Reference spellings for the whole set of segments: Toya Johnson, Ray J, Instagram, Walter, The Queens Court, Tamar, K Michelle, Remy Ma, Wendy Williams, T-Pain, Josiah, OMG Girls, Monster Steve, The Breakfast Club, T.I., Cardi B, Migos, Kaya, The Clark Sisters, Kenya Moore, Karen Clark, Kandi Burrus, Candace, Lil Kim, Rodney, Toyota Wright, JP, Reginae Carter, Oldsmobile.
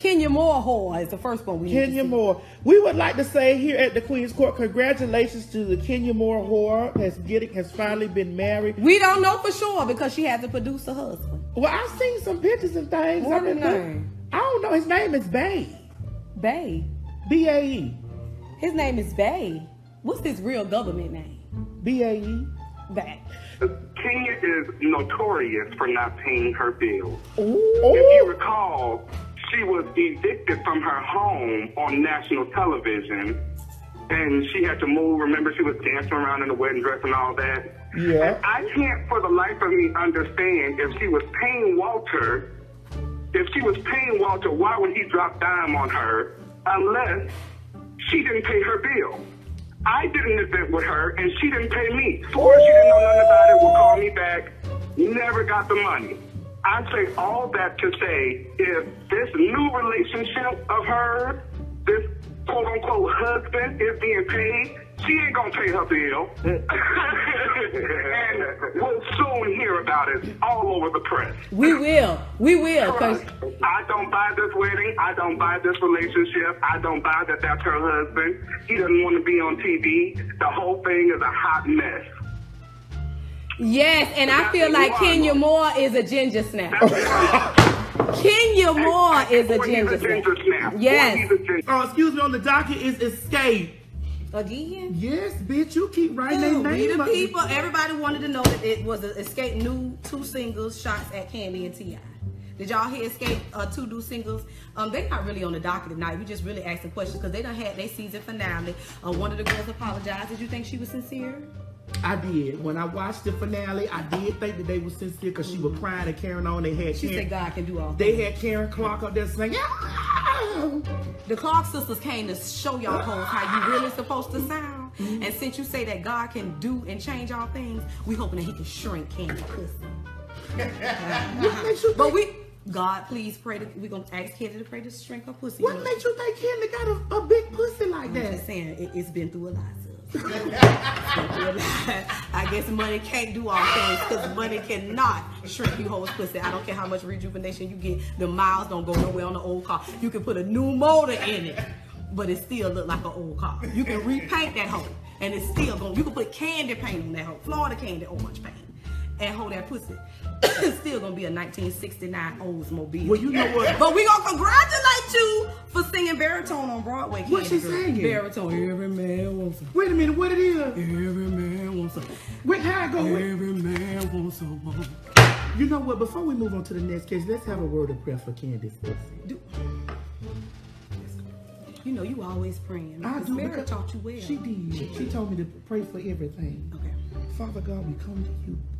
Kenya Moore whore is the first one we Kenya Moore. We would like to say here at the Queen's Court, congratulations to the Kenya Moore whore has finally been married. We don't know for sure because she hasn't produced a husband. Well, I've seen some pictures and things. What his name? I don't know. His name is Bae. Bae. B-A-E. His name is Bae. What's his real government name? B-A-E. Bae. Kenya is notorious for not paying her bills. Ooh. If you recall, she was evicted from her home on national television, and she had to move. Remember, she was dancing around in the wedding dress and all that. Yeah. And I can't for the life of me understand if she was paying Walter, why would he drop dime on her unless she didn't pay her bill? I did an event with her, and she didn't pay me. Swore she didn't know nothing about it, would call me back, never got the money. I say all that to say, if this new relationship of hers, this quote-unquote husband is being paid, she ain't gonna pay her bill. And we'll soon hear about it all over the press. We will. Cause I don't buy this wedding. I don't buy this relationship. I don't buy that that's her husband. He doesn't want to be on TV. The whole thing is a hot mess. Yes, and I feel like Kenya Moore is a ginger snap. Kenya Moore is a ginger snap. Yes. Oh, excuse me, on the docket is Escape. Again? Yes, bitch, you keep writing their name. People, everybody wanted to know that it was an Escape new 2 singles, shots at Kandi and T.I. Did y'all hear Escape 2 new singles? They're not really on the docket tonight. We just really asking questions because they done had their season finale. One of the girls apologized. Did you think she was sincere? I did. When I watched the finale, I did think that they were sincere because she was crying and carrying on. She said God can do all things. They had Karen Clark up there saying, yeah. The Clark sisters came to show y'all how you really supposed to sound. Mm-hmm. And since you say that God can do and change all things, we hoping that he can shrink Candace pussy. God, please pray. We're going to ask Kandi to pray to shrink her pussy. What makes you think Kandi got a big pussy like that? I'm just saying, it's been through a lot. I guess money can't do all things because money cannot shrink you hoes pussy. I don't care how much rejuvenation you get. The miles don't go nowhere on the old car. You can put a new motor in it, but it still look like an old car. You can repaint that hoe, and it's still going. You can put Kandi paint on that hoe, Florida Kandi orange paint, and hold that pussy. It's still gonna be a 1969 Oldsmobile. Well, you know what? But we gonna congratulate you for singing baritone on Broadway. What she singing? Baritone. Every man wants a. Wait a minute, what it is? Every man wants a. Wait, how it go? Every man wants a woman. You know what? Before we move on to the next case, let's have a word of prayer for Candace. You know you always praying. I do. Mary taught you well. She did. She told me to pray for everything. Okay. Father God, we come to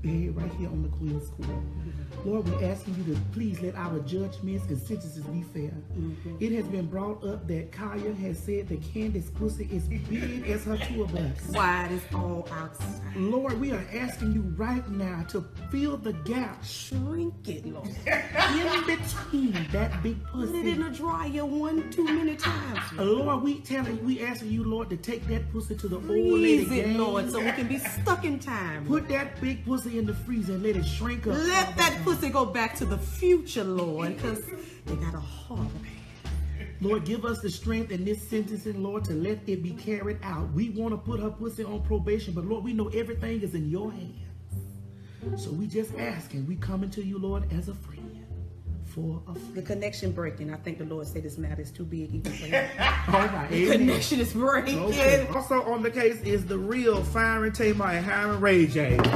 you right here on the Queen's Court. Mm-hmm. Lord, we're asking you to please let our judgments and sentences be fair. Mm-hmm. It has been brought up that Kaya has said that Candace's pussy is big as her tour bus. Wide is all outside. Lord, we are asking you right now to fill the gap. Shrink it, Lord. In between that big pussy. Put it in a dryer 1-2 minute times. Lord, we asking you, Lord, to take that pussy to the old lady game, Lord, so we can be stuck in time. Put that big pussy in the freezer and let it shrink up. Let that pussy go back to the future, Lord, because they got a heart. Lord, give us the strength in this sentencing, Lord, to let it be carried out. We want to put her pussy on probation, but Lord, we know everything is in your hands. So we just asking, we coming to you, Lord, as a friend. The connection breaking. I think the Lord said this matter is too big even for him. All right, the connection is breaking. Okay. Also on the case is the real firing Tamar and hiring Ray J. At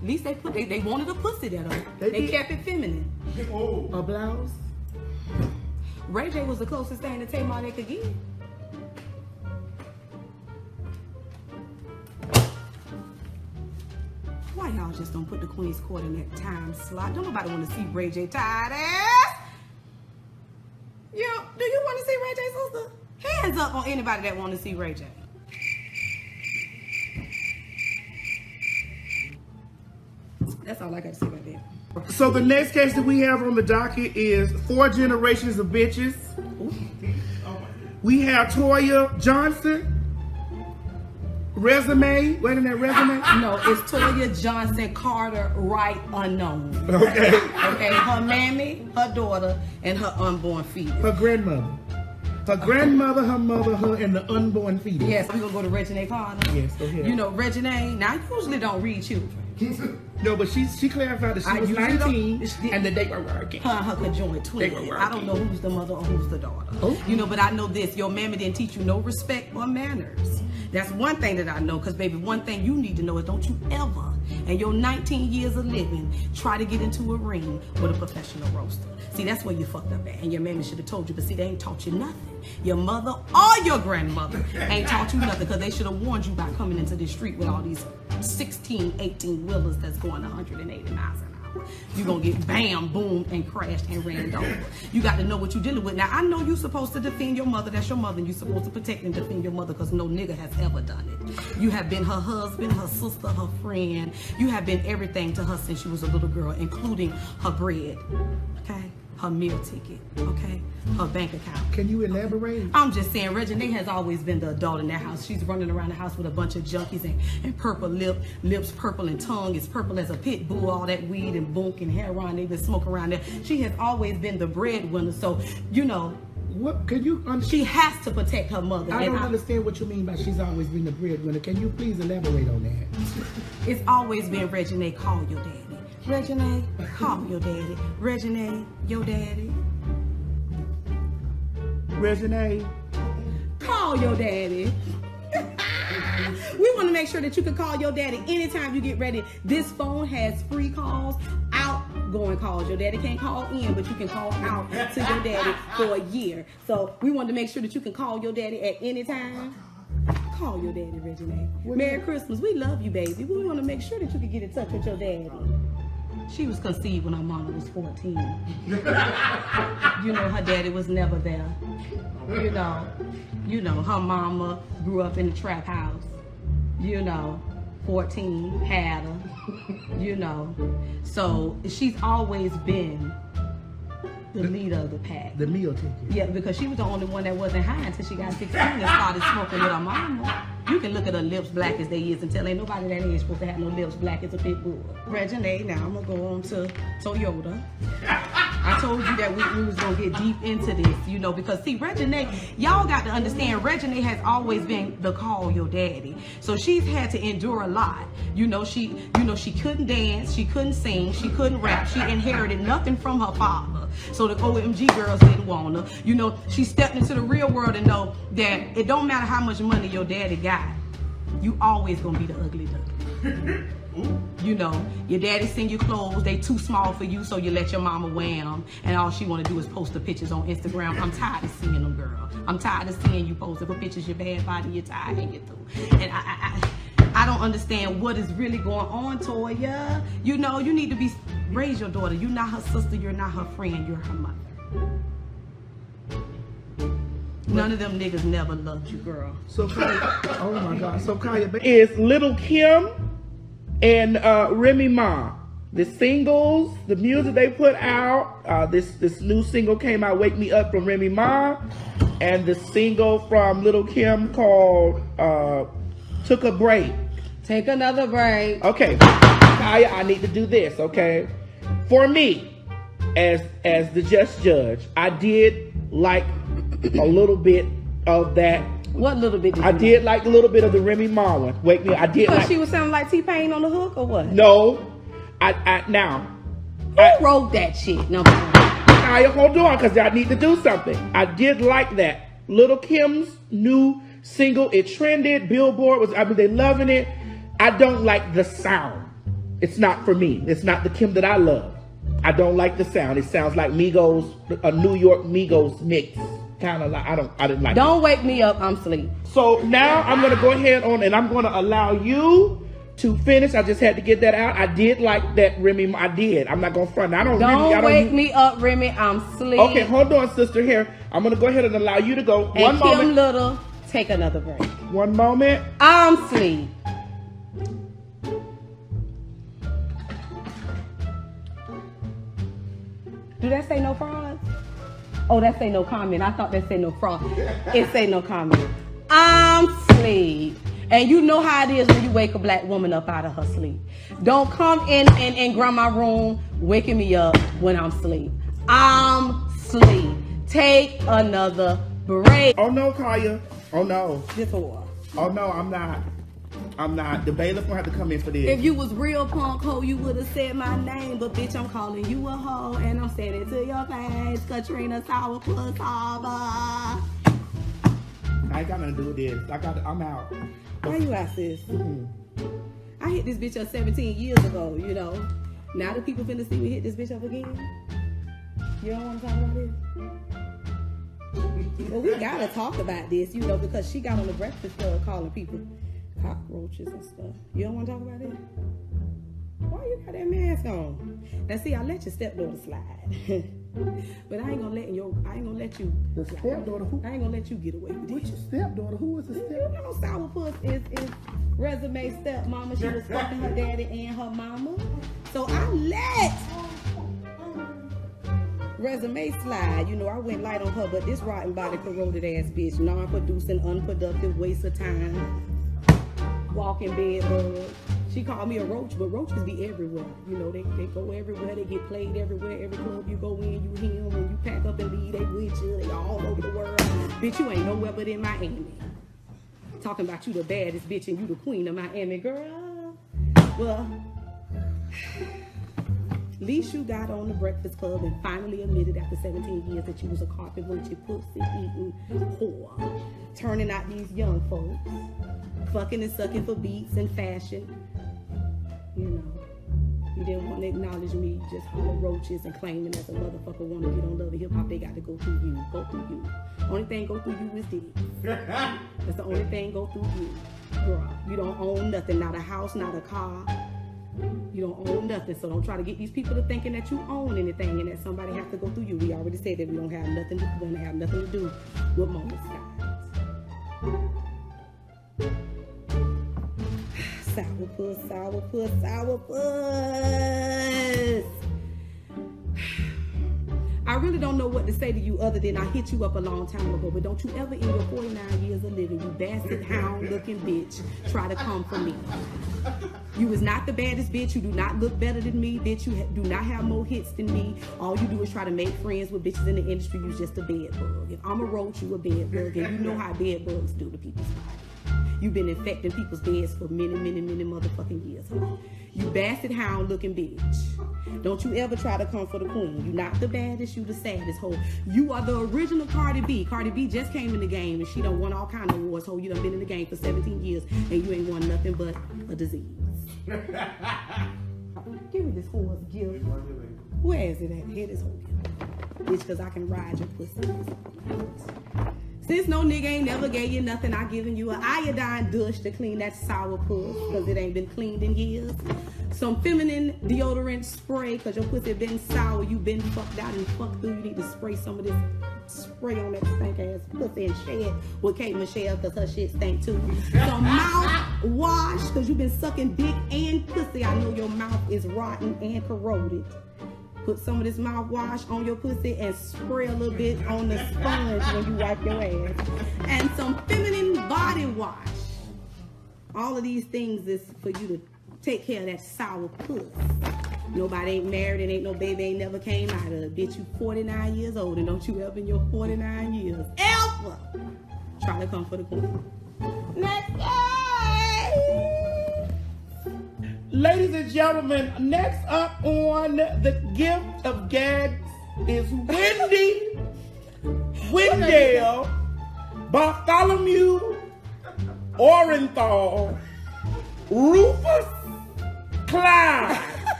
least they put they wanted a pussy that on. They kept it feminine. Oh. A blouse. Ray J was the closest thing to Tamar they could get. Why y'all just don't put the Queen's Court in that time slot? Don't nobody want to see Ray J tired ass. Yo, do you want to see Ray J's sister? Hands up on anybody that want to see Ray J. That's all I got to say about that. So the next case that we have on the docket is 4 generations of bitches. Ooh. We have Toya Johnson. Resume? Wait a minute, resume? No, it's Toya Johnson Carter Wright Unknown. Okay. Okay, her mammy, her daughter, and her unborn fetus. Her grandmother. Her grandmother, her mother, her, and the unborn fetus. Yes, I'm going to go to Reginae Carter. Yes, go ahead. You know, Reginae, now I usually don't read children. No, but she clarified that she was 19 and that they were working. Her and her conjoined twins. They were working. I don't know who's the mother or who's the daughter. Oh. You know, but I know this. Your mammy didn't teach you no respect or manners. That's one thing that I know, because baby, one thing you need to know is don't you ever, in your 19 years of living, try to get into a ring with a professional roaster. See, that's where you fucked up at, and your mammy should have told you, but see, they ain't taught you nothing. Your mother or your grandmother ain't taught you nothing, because they should have warned you by coming into the street with all these 16, 18 wheelers that's going 180 miles an hour. You're going to get bam, boomed, and crashed and ran over. You got to know what you're dealing with. Now, I know you're supposed to defend your mother. That's your mother. And you're supposed to protect and defend your mother because no nigga has ever done it. You have been her husband, her sister, her friend. You have been everything to her since she was a little girl, including her bread, okay? Her meal ticket, okay? Her bank account. Can you elaborate? I'm just saying, Reginae has always been the adult in that house. She's running around the house with a bunch of junkies and purple lips, purple and tongue. It's purple as a pit bull, all that weed and bunk and heroin. They been smoking around there. She has always been the breadwinner, so, you know. What can you understand? She has to protect her mother. I don't understand what you mean by she's always been the breadwinner. Can you please elaborate on that? It's always been Reginae, call your daddy. Reginae, call your daddy. Reginae, your daddy. Reginae, call your daddy. We want to make sure that you can call your daddy anytime you get ready. This phone has free calls, outgoing calls. Your daddy can't call in, but you can call out to your daddy for a year. So we want to make sure that you can call your daddy at any time. Call your daddy, Reginae. Merry Christmas. We love you, baby. We want to make sure that you can get in touch with your daddy. She was conceived when her mama was 14. You know, her daddy was never there. You know, her mama grew up in the trap house. You know, 14, had her. You know, so she's always been the leader of the pack. The meal ticket. Yeah, because she was the only one that wasn't high until she got 16 and started smoking with her mama. You can look at her lips black as they is and tell ain't nobody that age supposed to have no lips black as a big bull. Reginae, now I'm gonna go on to Toyota. I told you that we was gonna get deep into this, you know, because see, Reginae, y'all got to understand, Reginae has always been the call your daddy. So she's had to endure a lot. You know, she couldn't dance, she couldn't sing, she couldn't rap, she inherited nothing from her father. So the OMG girls didn't want her. You know, she stepped into the real world and know that it don't matter how much money your daddy got. You always gonna be the ugly duckling. You know, your daddy send you clothes, they too small for you, so you let your mama wear them, and all she wanna do is post the pictures on Instagram. I'm tired of seeing them, girl. I'm tired of seeing you posting for pictures, your bad body, you're tired, and you through. And I don't understand what is really going on, Toya. You know, you need to raise your daughter. You're not her sister, you're not her friend, you're her mother. None of them niggas never loved you, girl. So, Kaya, oh my God. So, Kaya, it's Lil Kim and Remy Ma. The singles, the music they put out. This new single came out, "Wake Me Up" from Remy Ma, and the single from Lil Kim called "Took a Break." Take another break. Okay, Kaya, I need to do this. Okay, for me, as the just judge, I did like a little bit of that. What little bit? I did like a little bit of the Remy Ma one. Wake me! I did. Because she was sounding like T-Pain on the hook, or what? No, Who wrote that shit? No. Kaya, hold on, because I need to do something. I did like that. Lil Kim's new single. It trended. Billboard was. I mean, they loving it. I don't like the sound. It's not for me. It's not the Kim that I love. I don't like the sound. It sounds like Migos, a New York Migos mix. Kind of like I didn't like. Don't wake me up, I'm asleep. So now I'm gonna go ahead on and I'm gonna allow you to finish. I just had to get that out. I did like that Remy. I did. I'm not gonna front. Don't wake me up, Remy. I'm asleep. Okay, hold on, sister. Here, I'm gonna go ahead and allow you to go. And one moment, Kim Little, take another break. One moment. I'm asleep. Do that say no frauds? Oh, that say no comment. I thought that say no fraud. It say no comment. I'm sleep. And you know how it is when you wake a black woman up out of her sleep. Don't come in grandma's room waking me up when I'm asleep. I'm sleep. Take another break. Oh no, Kaya. Oh no. Oh no, I'm not. The bailiff gonna have to come in for this. If you was real punk hoe, you would have said my name. But bitch, I'm calling you a hoe, and I'm saying it to your face. Katrina Sour Plus Harbor. I ain't got nothing to do with this. I'm out. Why you out, sis? I hit this bitch up 17 years ago, you know. Now the people finna see me hit this bitch up again. You don't want to talk about this? Well, we gotta talk about this, you know, because she got on the Breakfast Club calling people cockroaches and stuff. You don't want to talk about it? Why you got that mask on? Now see, I let your stepdaughter slide, but I ain't gonna let you. The stepdaughter who? I ain't gonna let you get away with it. What's your stepdaughter? Who is the stepdaughter? You know, Sour Puss is resume stepmama. She was fucking her daddy and her mama. So I let resume slide. You know, I went light on her, but this rotten body, corroded ass bitch, non-producing, unproductive, waste of time. Walking bed bug. She called me a roach, but roaches be everywhere. You know, they go everywhere, they get played everywhere. Every club you go in, you hear them. When you pack up and leave, they with you. They all over the world. Bitch, you ain't nowhere but in Miami. Talking about you the baddest bitch and you the queen of Miami, girl. Well, at least you got on the Breakfast Club and finally admitted after 17 years that you was a carpet bunchy pussy-eating whore. Turning out these young folks. Fucking and sucking for beats and fashion. You know, you didn't want to acknowledge me just hollow roaches and claiming that the motherfucker want to get on Love and Hip Hop, they got to go through you. Go through you. Only thing go through you is this. That's the only thing go through you. Girl, you don't own nothing. Not a house, not a car. You don't own nothing, so don't try to get these people to thinking that you own anything and that somebody has to go through you. We already said that we don't have nothing to do, with moments, guys. Sour puss, sour puss, sour puss. I really don't know what to say to you other than I hit you up a long time ago, but don't you ever in your 49 years of living, you basset hound looking bitch, try to come for me. You is not the baddest bitch. You do not look better than me, bitch. You do not have more hits than me. All you do is try to make friends with bitches in the industry. You just a bed bug. If I'm a roach, you a bed bug, and you know how bed bugs do to people's body. You've been infecting people's beds for many motherfucking years. You basset hound looking bitch. Don't you ever try to come for the queen. You not the baddest, you the saddest hoe. You are the original Cardi B. Cardi B just came in the game and she done won all kind of awards, hoe. You done been in the game for 17 years and you ain't won nothing but a disease. Give me this horse gift. Where is it at? Here this horse gift. Bitch, cause I can ride your pussy. Since no nigga ain't never gave you nothing, I giving you an iodine douche to clean that sour puss, cause it ain't been cleaned in years. Some feminine deodorant spray, cause your pussy been sour, you been fucked out and fucked through. You need to spray some of this spray on that stank ass pussy and share it with K Michelle, cause her shit stank too. Some mouth wash, cause you been sucking dick and pussy. I know your mouth is rotten and corroded. Put some of this mouthwash on your pussy and spray a little bit on the sponge when you wipe your ass. And some feminine body wash. All of these things is for you to take care of that sour puss. Nobody ain't married and ain't no baby ain't never came out of. Bitch, you 49 years old and don't you ever in your 49 years ever try to come for the queen. Next day! Ladies and gentlemen, next up on the gift of gags is Wendy Wendell Bartholomew Orenthal Rufus Clyde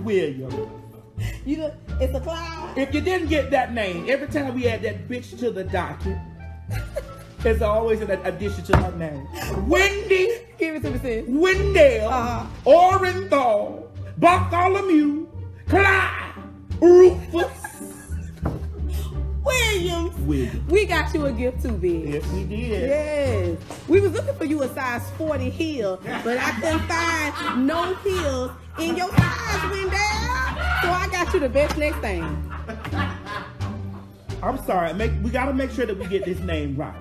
Williams. It's a Clyde. If you didn't get that name, every time we add that bitch to the docket, there's always an addition to her name. Wendy. Give it to me, sis. Wendell. Orenthal. Bartholomew. Clyde. Rufus. Williams. We got you a gift too, bitch. Yes, we did. Yes. We was looking for you a size 40 heel, but I couldn't find no heels in your size, Wendell. So I got you the best next thing. I'm sorry. We got to make sure that we get this name right.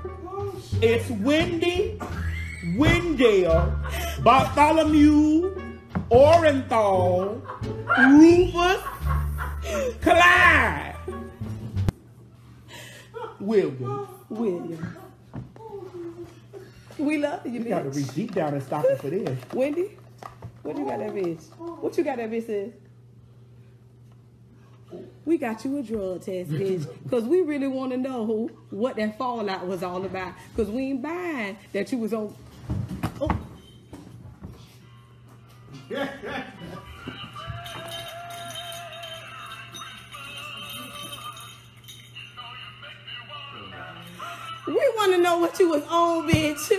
It's Wendy Wendell, Bartholomew, Orenthal, Rufus, Clyde, William. We love you, bitch. You got to reach deep down and stop it for this. Wendy, what you got that bitch? What you got that bitch says? We got you a drug test, bitch, because we really want to know what that fallout was all about, because we ain't buying that you was on. Oh. We want to know what you was on, bitch,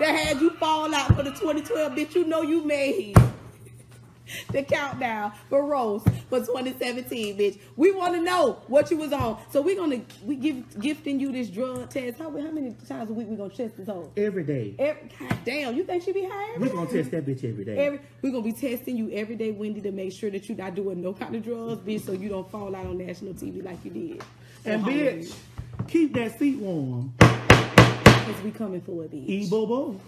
that had you fall out for the 2012, bitch. You know you made the countdown for Rose for 2017, bitch. We want to know what you was on. So we're gonna gifting you this drug test. How many times a week we gonna test this hoe? Every day. God damn, you think she be high every day? We're gonna test that bitch every day. We're gonna be testing you every day, Wendy, to make sure that you not doing no kind of drugs, bitch, so you don't fall out on national TV like you did. And bitch, keep that seat warm. Cause we coming for it, bitch. E-bo-bo.